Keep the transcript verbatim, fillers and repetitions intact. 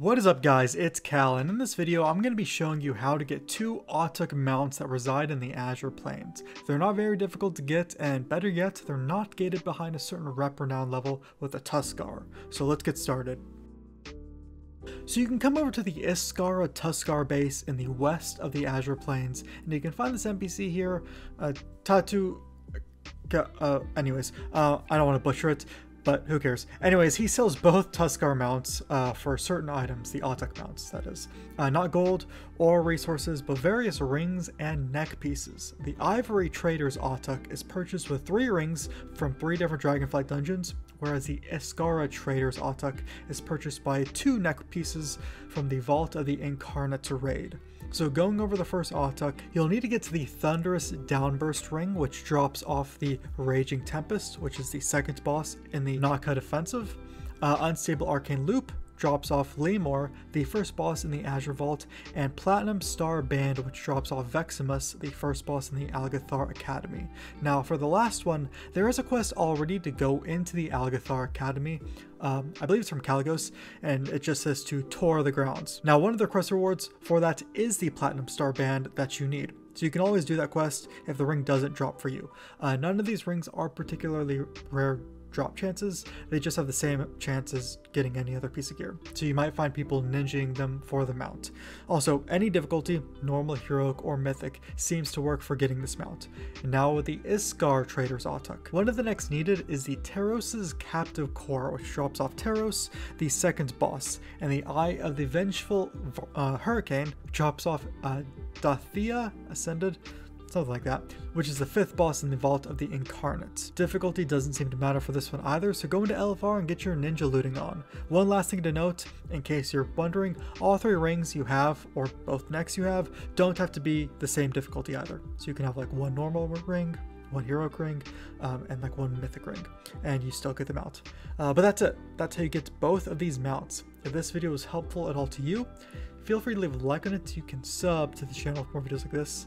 What is up, guys? It's Cal, and in this video I'm going to be showing you how to get two Ottuk mounts that reside in the Azure Plains. They're not very difficult to get, and better yet, they're not gated behind a certain rep renown level with a Tuskarr. So let's get started. So you can come over to the Iskaara Tuskarr base in the west of the Azure Plains, and you can find this N P C here, uh, Tatu... Uh, anyways, uh, I don't want to butcher it. But who cares? Anyways, he sells both Tuskarr mounts uh, for certain items, the Ottuk mounts, that is. Uh, not gold or resources, but various rings and neck pieces. The Ivory Traders Ottuk is purchased with three rings from three different Dragonflight dungeons, whereas the Iskaara Traders Ottuk is purchased by two neck pieces from the Vault of the Incarnate to raid. So going over the first Ottuk, you'll need to get to the Thunderous Downburst ring, which drops off the Raging Tempest, which is the second boss in the Naka Defensive. Uh, Unstable Arcane Loop drops off Lemur, the first boss in the Azure Vault, and Platinum Star Band, which drops off Veximus, the first boss in the Algeth'ar Academy. Now for the last one, there is a quest already to go into the Algeth'ar Academy. Um, I believe it's from Caligos, and it just says to tour the grounds. Now one of the quest rewards for that is the Platinum Star Band that you need. So you can always do that quest if the ring doesn't drop for you. Uh, none of these rings are particularly rare drop chances, they just have the same chance as getting any other piece of gear, so you might find people ninjaing them for the mount. Also, any difficulty, normal, heroic, or mythic, seems to work for getting this mount. And now with the Iskaara Traders Ottuk, one of the next needed is the Terros's Captive Core, which drops off Terros, the second boss, and the Eye of the Vengeful uh, Hurricane drops off uh, Dathia Ascended, something like that, which is the fifth boss in the Vault of the Incarnate. Difficulty doesn't seem to matter for this one either, so go into L F R and get your ninja looting on. One last thing to note, in case you're wondering, all three rings you have, or both necks you have, don't have to be the same difficulty either. So you can have like one normal ring, one heroic ring, um, and like one mythic ring, and you still get the mount. Uh, but that's it. That's how you get both of these mounts. If this video was helpful at all to you, feel free to leave a like on it. You can sub to the channel for more videos like this.